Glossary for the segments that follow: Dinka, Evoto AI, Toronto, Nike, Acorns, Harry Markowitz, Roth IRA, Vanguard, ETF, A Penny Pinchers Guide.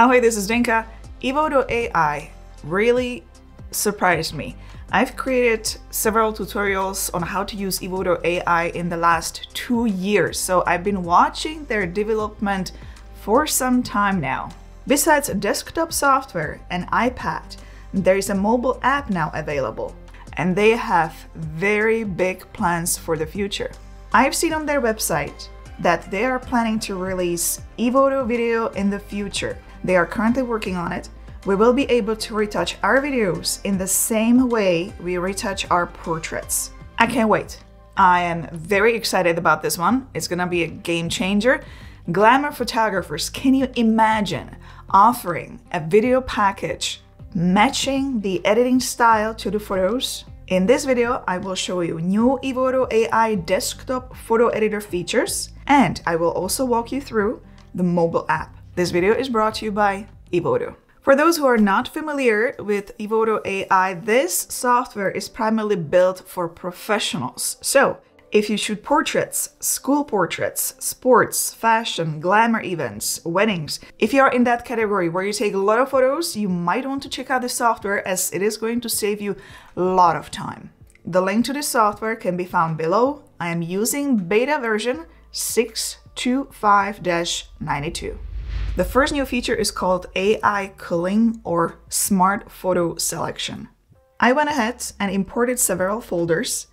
Oh hey, this is Dinka. Evoto AI really surprised me. I've created several tutorials on how to use Evoto AI in the last 2 years, so I've been watching their development for some time now. Besides desktop software and iPad, there is a mobile app now available, and they have very big plans for the future. I've seen on their website that they are planning to release Evoto video in the future. They are currently working on it. We will be able to retouch our videos in the same way we retouch our portraits. I can't wait. I am very excited about this one. It's gonna be a game changer. Glamour photographers, can you imagine offering a video package matching the editing style to the photos? In this video, I will show you new Evoto AI desktop photo editor features, and I will also walk you through the mobile app. This video is brought to you by Evoto. For those who are not familiar with Evoto AI, this software is primarily built for professionals. So if you shoot portraits, school portraits, sports, fashion, glamour events, weddings, if you are in that category where you take a lot of photos, you might want to check out the software as it is going to save you a lot of time. The link to this software can be found below. I am using beta version 625-92. The first new feature is called AI culling or smart photo selection. I went ahead and imported several folders.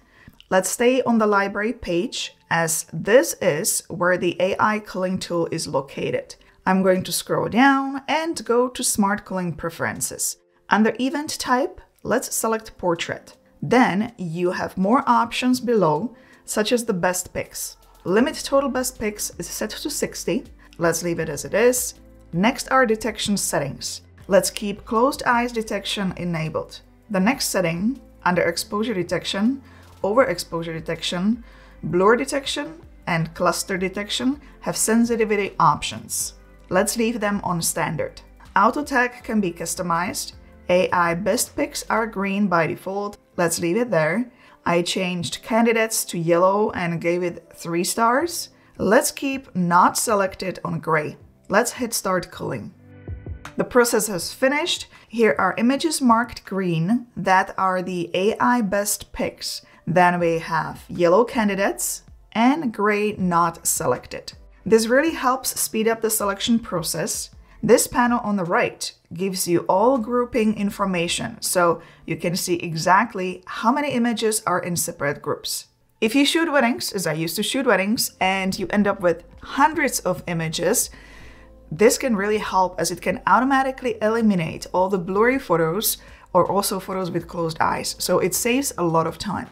Let's stay on the library page as this is where the AI culling tool is located. I'm going to scroll down and go to Smart Culling Preferences. Under Event Type, let's select Portrait. Then you have more options below, such as the Best Pics. Limit total Best Pics is set to 60. Let's leave it as it is. Next are detection settings. Let's keep closed eyes detection enabled. The next setting, under Exposure Detection, Overexposure detection, blur detection, and cluster detection have sensitivity options. Let's leave them on standard. Auto tag can be customized. AI best pics are green by default. Let's leave it there. I changed candidates to yellow and gave it 3 stars. Let's keep not selected on gray. Let's hit start culling. The process has finished. Here are images marked green that are the AI best pics. Then we have yellow candidates and gray not selected. This really helps speed up the selection process. This panel on the right gives you all grouping information, so you can see exactly how many images are in separate groups. If you shoot weddings, as I used to shoot weddings, and you end up with hundreds of images, this can really help as it can automatically eliminate all the blurry photos or also photos with closed eyes, so it saves a lot of time.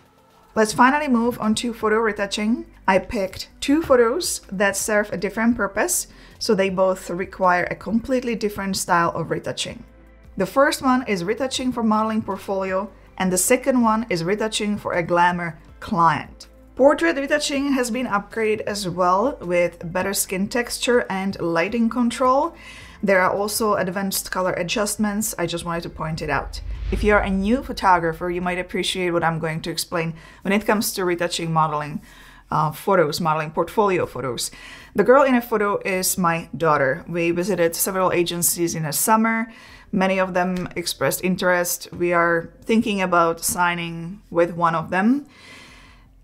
Let's finally move on to photo retouching. I picked 2 photos that serve a different purpose, so they both require a completely different style of retouching. The first one is retouching for modeling portfolio, and the second one is retouching for a glamour client. Portrait retouching has been upgraded as well with better skin texture and lighting control. There are also advanced color adjustments. I just wanted to point it out. If you are a new photographer, you might appreciate what I'm going to explain when it comes to retouching modeling photos, modeling portfolio photos. The girl in a photo is my daughter. We visited several agencies in the summer. Many of them expressed interest. We are thinking about signing with one of them.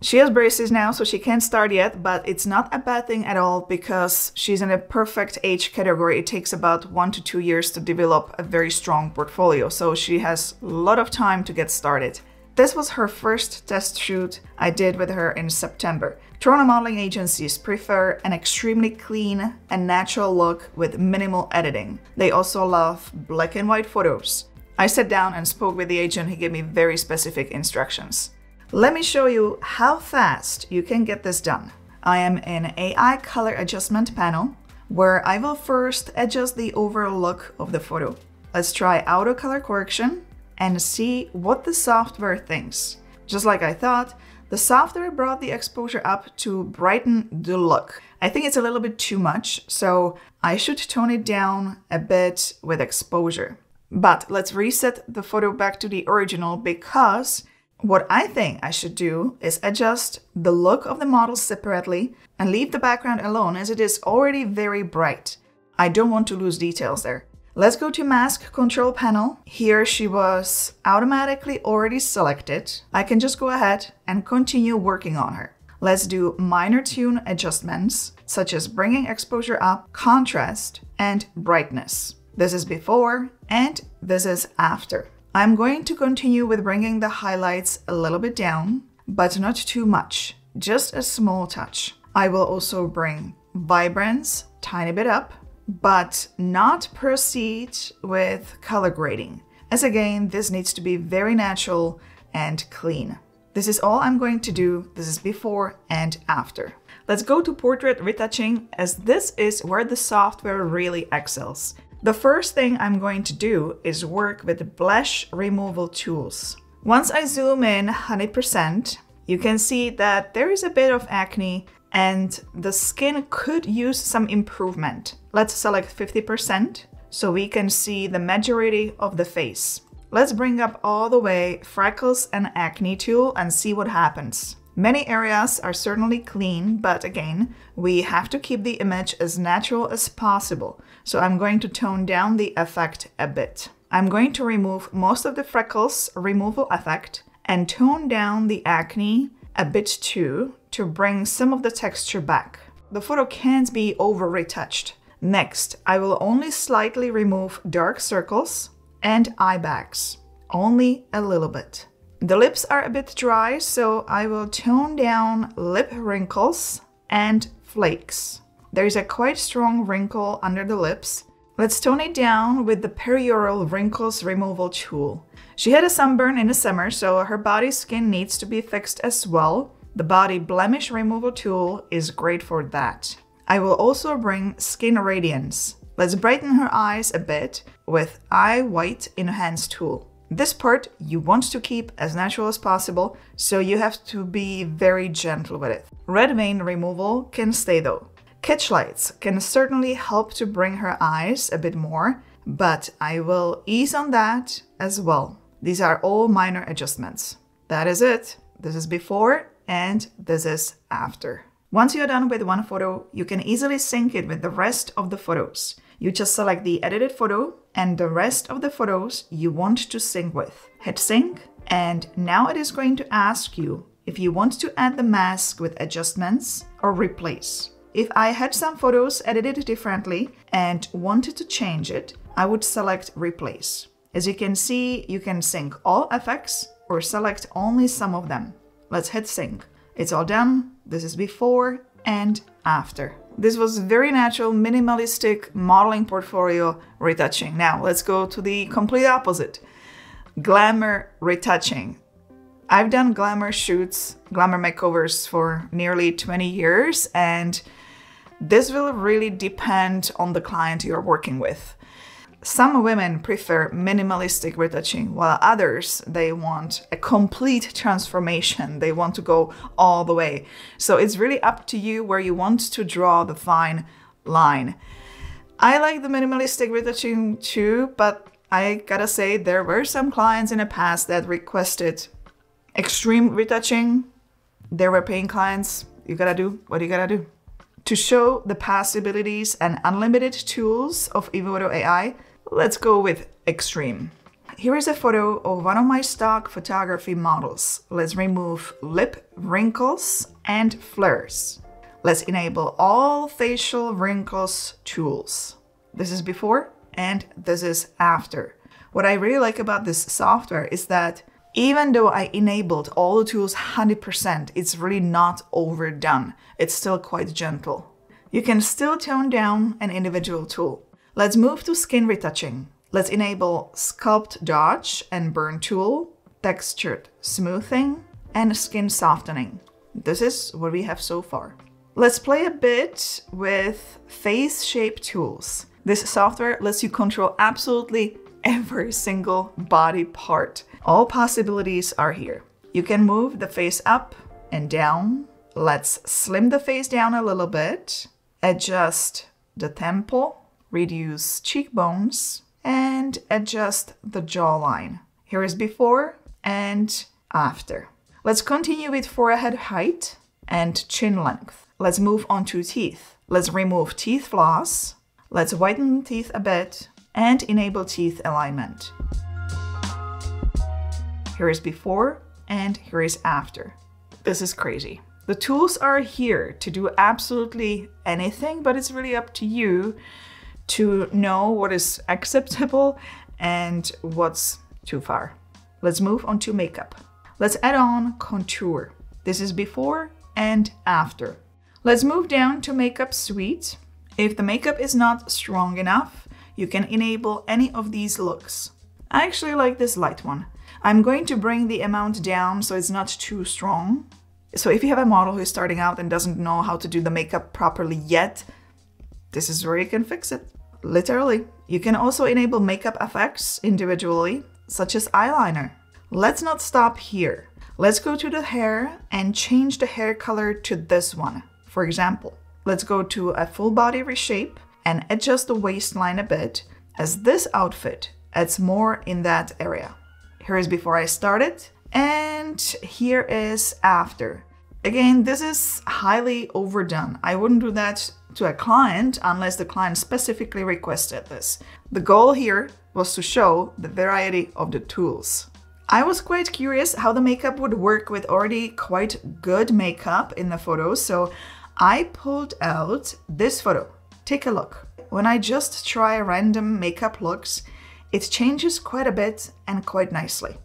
She has braces now, so she can't start yet, but it's not a bad thing at all because she's in a perfect age category. It takes about 1 to 2 years to develop a very strong portfolio, so she has a lot of time to get started. This was her first test shoot I did with her in September. Toronto modeling agencies prefer an extremely clean and natural look with minimal editing. They also love black and white photos. I sat down and spoke with the agent. He gave me very specific instructions. Let me show you how fast you can get this done. I am in AI color adjustment panel where I will first adjust the overall look of the photo. Let's try auto color correction and see what the software thinks. Just like I thought, the software brought the exposure up to brighten the look. I think it's a little bit too much, so I should tone it down a bit with exposure. But let's reset the photo back to the original because what I think I should do is adjust the look of the model separately and leave the background alone as it is already very bright. I don't want to lose details there. Let's go to mask control panel. Here she was automatically already selected. I can just go ahead and continue working on her. Let's do minor tune adjustments, such as bringing exposure up, contrast, and brightness. This is before and this is after. I'm going to continue with bringing the highlights a little bit down, but not too much, just a small touch. I will also bring vibrance a tiny bit up, but not proceed with color grading, as again, this needs to be very natural and clean. This is all I'm going to do. This is before and after. Let's go to portrait retouching, as this is where the software really excels. The first thing I'm going to do is work with the blush removal tools. Once I zoom in 100%, you can see that there is a bit of acne and the skin could use some improvement. Let's select 50% so we can see the majority of the face. Let's bring up all the way freckles and acne tool and see what happens. Many areas are certainly clean, but again, we have to keep the image as natural as possible. So I'm going to tone down the effect a bit. I'm going to remove most of the freckles removal effect and tone down the acne a bit too, to bring some of the texture back. The photo can't be over retouched. Next, I will only slightly remove dark circles and eye bags, only a little bit. The lips are a bit dry, so I will tone down lip wrinkles and flakes. There is a quite strong wrinkle under the lips. Let's tone it down with the perioral wrinkles removal tool. She had a sunburn in the summer, so her body skin needs to be fixed as well. The body blemish removal tool is great for that. I will also bring skin radiance. Let's brighten her eyes a bit with eye white enhance tool. This part you want to keep as natural as possible, so you have to be very gentle with it. Red vein removal can stay though. Catch lights can certainly help to bring her eyes a bit more, but I will ease on that as well. These are all minor adjustments. That is it. This is before and this is after. Once you're done with one photo, you can easily sync it with the rest of the photos. You just select the edited photo and the rest of the photos you want to sync with. Hit sync, and now it is going to ask you if you want to add the mask with adjustments or replace. If I had some photos edited differently and wanted to change it, I would select replace. As you can see, you can sync all effects or select only some of them. Let's hit sync. It's all done. This is before and after. This was very natural, minimalistic modeling portfolio retouching. Now let's go to the complete opposite. Glamour retouching. I've done glamour shoots, glamour makeovers for nearly 20 years, and this will really depend on the client you're working with. Some women prefer minimalistic retouching, while others, they want a complete transformation. They want to go all the way. So it's really up to you where you want to draw the fine line. I like the minimalistic retouching too, but I gotta say there were some clients in the past that requested extreme retouching. There were paying clients. You gotta do what you gotta do. To show the possibilities and unlimited tools of Evoto AI, let's go with extreme. Here is a photo of one of my stock photography models. Let's remove lip wrinkles and flares. Let's enable all facial wrinkles tools. This is before and this is after. What I really like about this software is that even though I enabled all the tools 100%, it's really not overdone. It's still quite gentle. You can still tone down an individual tool. Let's move to skin retouching. Let's enable sculpt dodge and burn tool, textured smoothing, and skin softening. This is what we have so far. Let's play a bit with face shape tools. This software lets you control absolutely every single body part. All possibilities are here. You can move the face up and down. Let's slim the face down a little bit, adjust the temple, reduce cheekbones, and adjust the jawline. Here is before and after. Let's continue with forehead height and chin length. Let's move on to teeth. Let's remove teeth floss. Let's whiten teeth a bit and enable teeth alignment. Here is before and here is after. This is crazy. The tools are here to do absolutely anything, but it's really up to you to know what is acceptable and what's too far. Let's move on to makeup. Let's add on contour. This is before and after. Let's move down to makeup suite. If the makeup is not strong enough, you can enable any of these looks. I actually like this light one. I'm going to bring the amount down so it's not too strong. So if you have a model who is starting out and doesn't know how to do the makeup properly yet, this is where you can fix it, literally. You can also enable makeup effects individually, such as eyeliner. Let's not stop here. Let's go to the hair and change the hair color to this one. For example, let's go to a full body reshape and adjust the waistline a bit, as this outfit adds more in that area. Here is before I started. And here is after. Again, this is highly overdone. I wouldn't do that to a client unless the client specifically requested this. The goal here was to show the variety of the tools. I was quite curious how the makeup would work with already quite good makeup in the photos, so I pulled out this photo. Take a look. When I just try random makeup looks, it changes quite a bit and quite nicely.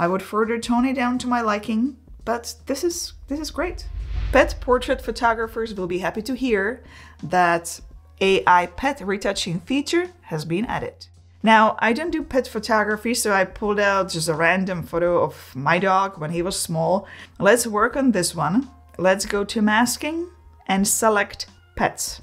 I would further tone it down to my liking, but this is great. Pet portrait photographers will be happy to hear that AI pet retouching feature has been added. Now, I don't do pet photography, so I pulled out just a random photo of my dog when he was small. Let's work on this one. Let's go to masking and select pets.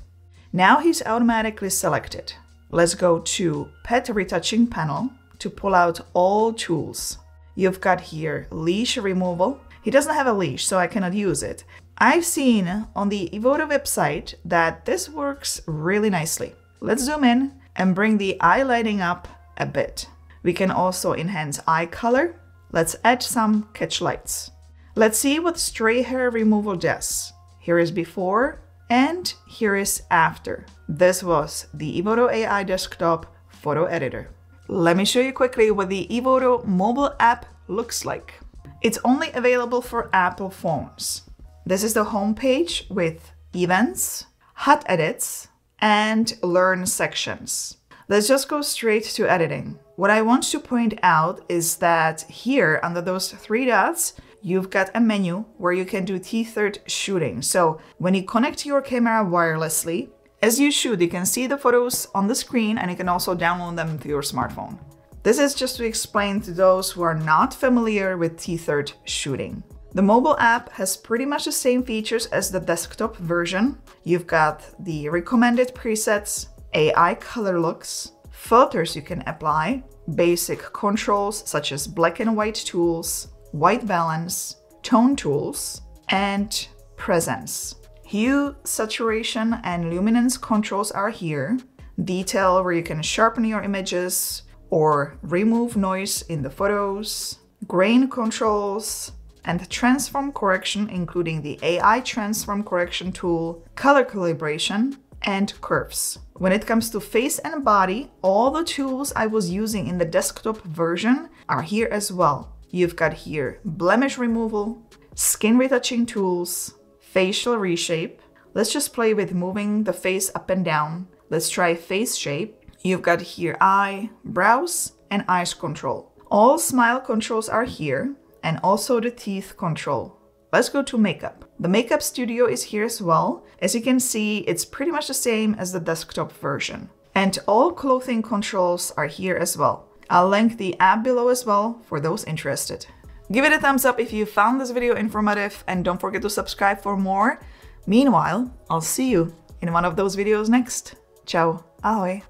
Now he's automatically selected. Let's go to pet retouching panel to pull out all tools. You've got here leash removal. He doesn't have a leash, so I cannot use it. I've seen on the Evoto website that this works really nicely. Let's zoom in and bring the eye lighting up a bit. We can also enhance eye color. Let's add some catch lights. Let's see what stray hair removal does. Here is before and here is after. This was the Evoto AI desktop photo editor. Let me show you quickly what the Evoto mobile app looks like. It's only available for Apple phones. This is the home page with events, hot edits, and learn sections. Let's just go straight to editing. What I want to point out is that here under those three dots, you've got a menu where you can do tethered shooting. So when you connect your camera wirelessly, as you shoot, you can see the photos on the screen and you can also download them to your smartphone. This is just to explain to those who are not familiar with tethered shooting. The mobile app has pretty much the same features as the desktop version. You've got the recommended presets, AI color looks, filters you can apply, basic controls such as black and white tools, white balance, tone tools, and presence. Hue, saturation, and luminance controls are here. Detail, where you can sharpen your images or remove noise in the photos. Grain controls and transform correction, including the AI transform correction tool, color calibration, and curves. When it comes to face and body, all the tools I was using in the desktop version are here as well. You've got here blemish removal, skin retouching tools, facial reshape. Let's just play with moving the face up and down. Let's try face shape. You've got here eye, brows, and eyes control. All smile controls are here, and also the teeth control. Let's go to makeup. The makeup studio is here as well. As you can see, it's pretty much the same as the desktop version. And all clothing controls are here as well. I'll link the app below as well for those interested. Give it a thumbs up if you found this video informative and don't forget to subscribe for more. Meanwhile, I'll see you in one of those videos next. Ciao, ahoj.